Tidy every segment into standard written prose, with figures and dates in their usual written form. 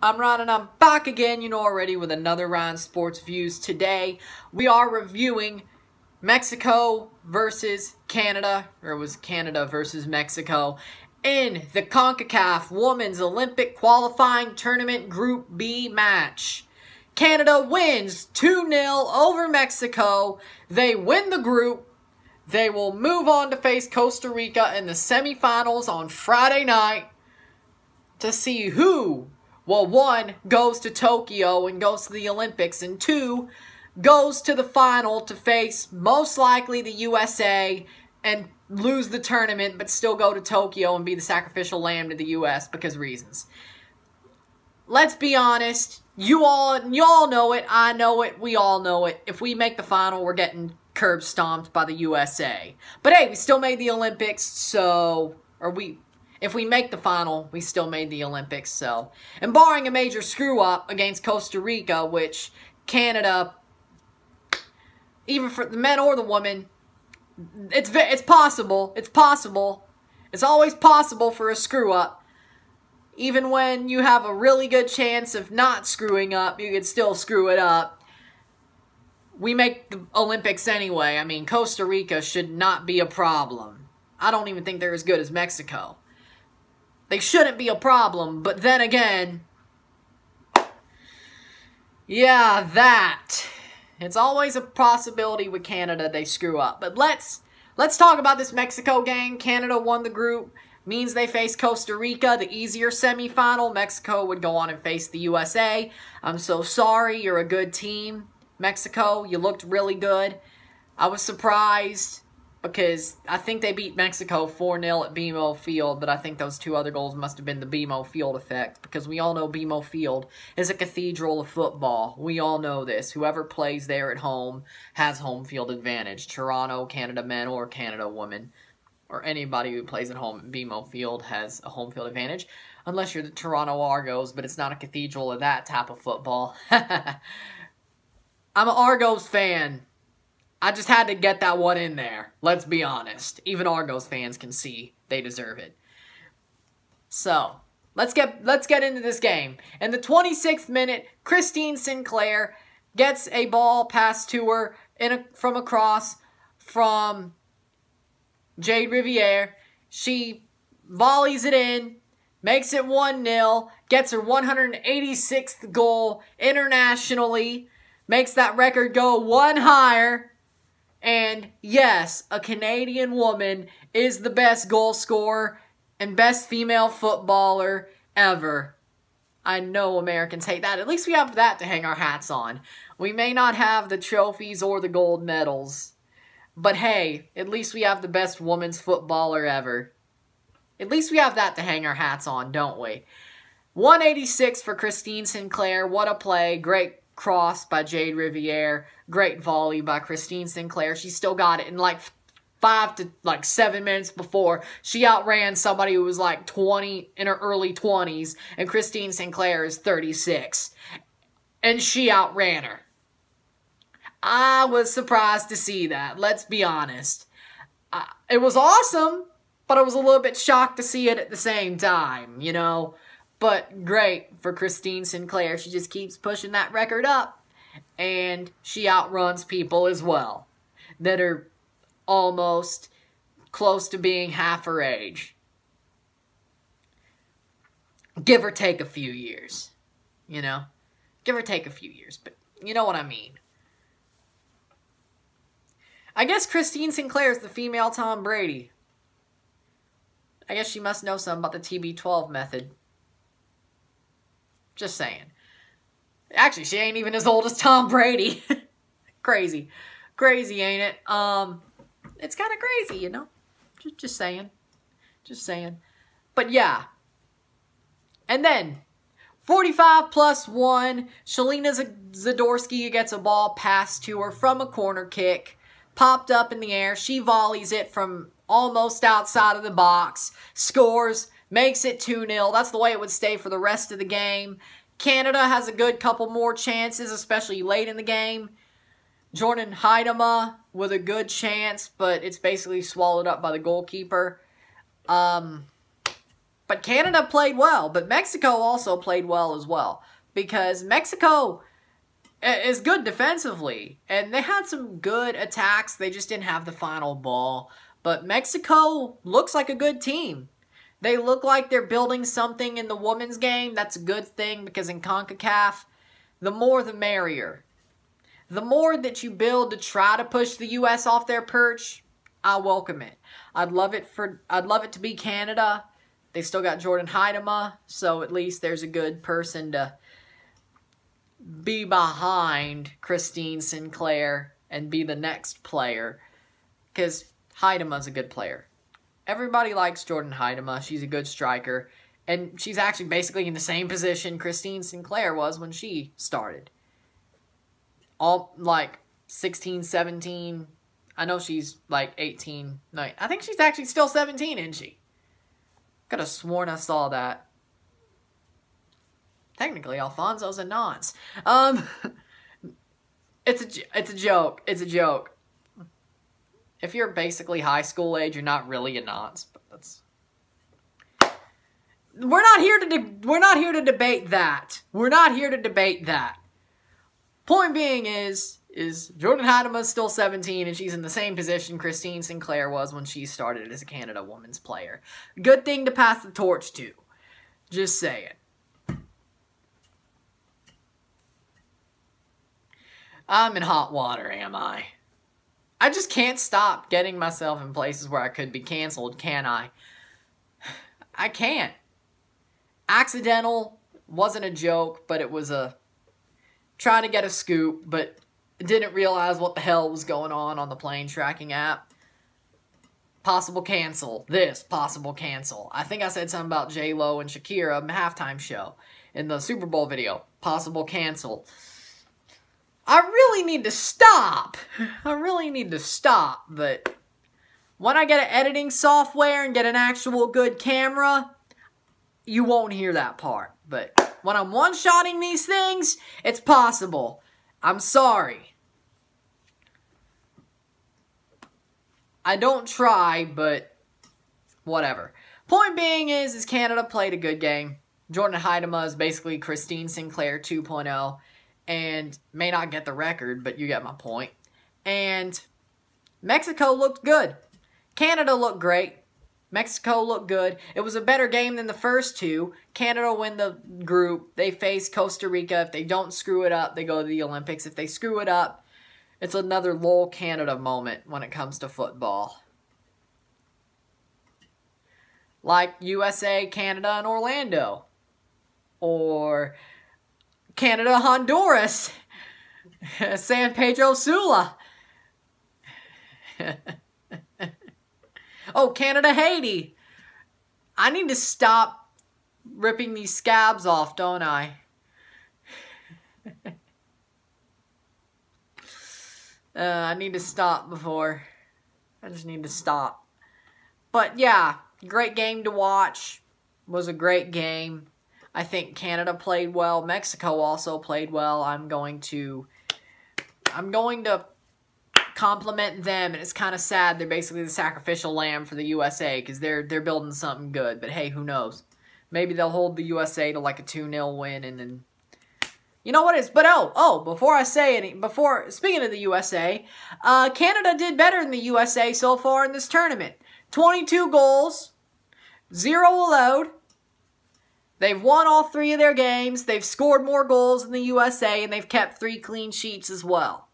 I'm Ron and I'm back again, you know already, with another Ron Sports Views. Today, we are reviewing Mexico versus Canada, or it was Canada versus Mexico, in the CONCACAF Women's Olympic Qualifying Tournament Group B match. Canada wins 2-0 over Mexico. They win the group. They will move on to face Costa Rica in the semifinals on Friday night to see who... well, one, goes to Tokyo and goes to the Olympics, and two, goes to the final to face most likely the USA and lose the tournament but still go to Tokyo and be the sacrificial lamb to the US because reasons. Let's be honest, y'all know it, I know it, we all know it. If we make the final, we're getting curb stomped by the USA. But hey, we still made the Olympics, so... If we make the final, we still made the Olympics, so. And barring a major screw-up against Costa Rica, which Canada, even for the men or the women, it's possible. It's possible. It's always possible for a screw-up. Even when you have a really good chance of not screwing up, you could still screw it up. We make the Olympics anyway. I mean, Costa Rica should not be a problem. I don't even think they're as good as Mexico. They shouldn't be a problem, but then again, yeah, that. It's always a possibility with Canada they screw up. But let's talk about this Mexico game. Canada won the group. Means they face Costa Rica, the easier semifinal. Mexico would go on and face the USA. I'm so sorry, you're a good team. Mexico, you looked really good. I was surprised, because I think they beat Mexico 4-0 at BMO Field, but I think those two other goals must have been the BMO Field effect, because we all know BMO Field is a cathedral of football. We all know this. Whoever plays there at home has home field advantage. Toronto, Canada men, or Canada women, or anybody who plays at home at BMO Field has a home field advantage, unless you're the Toronto Argos, but it's not a cathedral of that type of football. I'm an Argos fan. I just had to get that one in there. Let's be honest. Even Argos fans can see they deserve it. So, let's get into this game. In the 26th minute, Christine Sinclair gets a ball passed to her from across from Jade Riviere. She volleys it in, makes it 1-0, gets her 186th goal internationally, makes that record go one higher. And yes, a Canadian woman is the best goal scorer and best female footballer ever. I know Americans hate that. At least we have that to hang our hats on. We may not have the trophies or the gold medals, but hey, at least we have the best women's footballer ever. At least we have that to hang our hats on, don't we? 186 for Christine Sinclair. What a play. Great cross by Jade Riviere. Great volley by Christine Sinclair. She still got it in like 5 to like 7 minutes before. She outran somebody who was like 20, in her early 20s, and Christine Sinclair is 36. And she outran her. I was surprised to see that. Let's be honest. It was awesome, but I was a little bit shocked to see it at the same time, you know? But great for Christine Sinclair. She just keeps pushing that record up. And she outruns people as well that are almost close to being half her age. Give or take a few years. You know? Give or take a few years. But you know what I mean. I guess Christine Sinclair is the female Tom Brady. I guess she must know something about the TB12 method. Just saying. Actually, she ain't even as old as Tom Brady. Crazy. Crazy, ain't it? It's kind of crazy, you know? Just saying. Just saying. But yeah. And then, 45+1, Shalina Zdorsky gets a ball passed to her from a corner kick. Popped up in the air. She volleys it from almost outside of the box. Scores. Makes it 2-0. That's the way it would stay for the rest of the game. Canada has a good couple more chances, especially late in the game. Jordyn Huitema with a good chance, but it's basically swallowed up by the goalkeeper. But Canada played well, but Mexico also played well as well, because Mexico is good defensively, and they had some good attacks. They just didn't have the final ball. But Mexico looks like a good team. They look like they're building something in the women's game. That's a good thing, because in CONCACAF, the more the merrier. The more that you build to try to push the U.S. off their perch, I welcome it. I'd love it to be Canada. They still got Jordyn Huitema, so at least there's a good person to be behind Christine Sinclair and be the next player, because Huitema's a good player. Everybody likes Jordyn Huitema. She's a good striker, and she's actually basically in the same position Christine Sinclair was when she started. All like 16, 17. I know she's like 18. No, I think she's actually still 17, isn't she? Could have sworn I saw that. Technically, Alfonso's a nonce. It's a joke. It's a joke. If you're basically high school age, you're not really a nonce. But that's we're not here to debate that. We're not here to debate that. Point being is Jordyn Huitema still 17, and she's in the same position Christine Sinclair was when she started as a Canada women's player. Good thing to pass the torch to. Just saying. I'm in hot water, am I? I just can't stop getting myself in places where I could be canceled, can I? I can't. Accidental wasn't a joke, but it was a trying to get a scoop, but didn't realize what the hell was going on the plane tracking app. Possible cancel. This possible cancel. I think I said something about J-Lo and Shakira in the halftime show in the Super Bowl video. Possible cancel. I really need to stop. I really need to stop, but when I get an editing software and get an actual good camera, you won't hear that part. But when I'm one-shotting these things, it's possible. I'm sorry. I don't try, but whatever. Point being is Canada played a good game. Jordyn Huitema is basically Christine Sinclair 2.0 and may not get the record, but you get my point. And Mexico looked good. Canada looked great. Mexico looked good. It was a better game than the first two. Canada win the group. They face Costa Rica. If they don't screw it up, they go to the Olympics. If they screw it up, it's another LOL Canada moment when it comes to football. Like USA, Canada, and Orlando. Or Canada, Honduras. San Pedro Sula. Oh, Canada, Haiti. I need to stop ripping these scabs off, don't I? I need to stop before. I just need to stop. But yeah, great game to watch. Was a great game. I think Canada played well. Mexico also played well. I'm going to compliment them, and it's kind of sad they're basically the sacrificial lamb for the USA, because they're building something good. But hey, who knows? Maybe they'll hold the USA to like a 2-0 win, and then you know what it is. But oh, before I say anything, speaking of the USA, Canada did better than the USA so far in this tournament. 22 goals, 0 allowed. They've won all 3 of their games. They've scored more goals than the USA, and they've kept 3 clean sheets as well.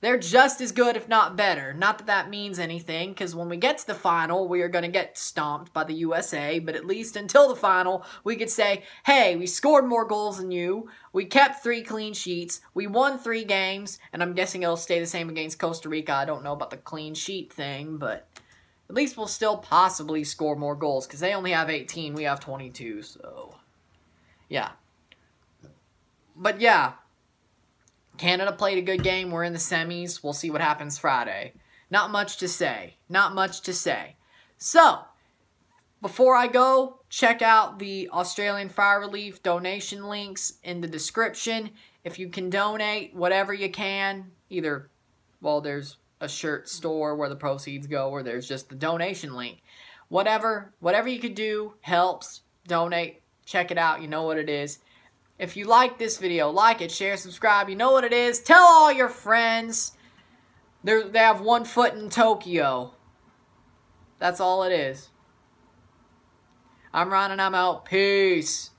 They're just as good, if not better. Not that that means anything, because when we get to the final, we are going to get stomped by the USA. But at least until the final, we could say, hey, we scored more goals than you. We kept 3 clean sheets. We won 3 games. And I'm guessing it'll stay the same against Costa Rica. I don't know about the clean sheet thing, but at least we'll still possibly score more goals, because they only have 18. We have 22, so yeah. But yeah. Canada played a good game. We're in the semis. We'll see what happens Friday. Not much to say. Not much to say. So, before I go, check out the Australian Fire Relief donation links in the description. If you can donate, whatever you can, either, well, there's a shirt store where the proceeds go, or there's just the donation link. Whatever you could do helps. donate, check it out, you know what it is. If you like this video, like it, share, subscribe, you know what it is. Tell all your friends. They have one foot in Tokyo. That's all it is. I'm Ron and I'm out. Peace.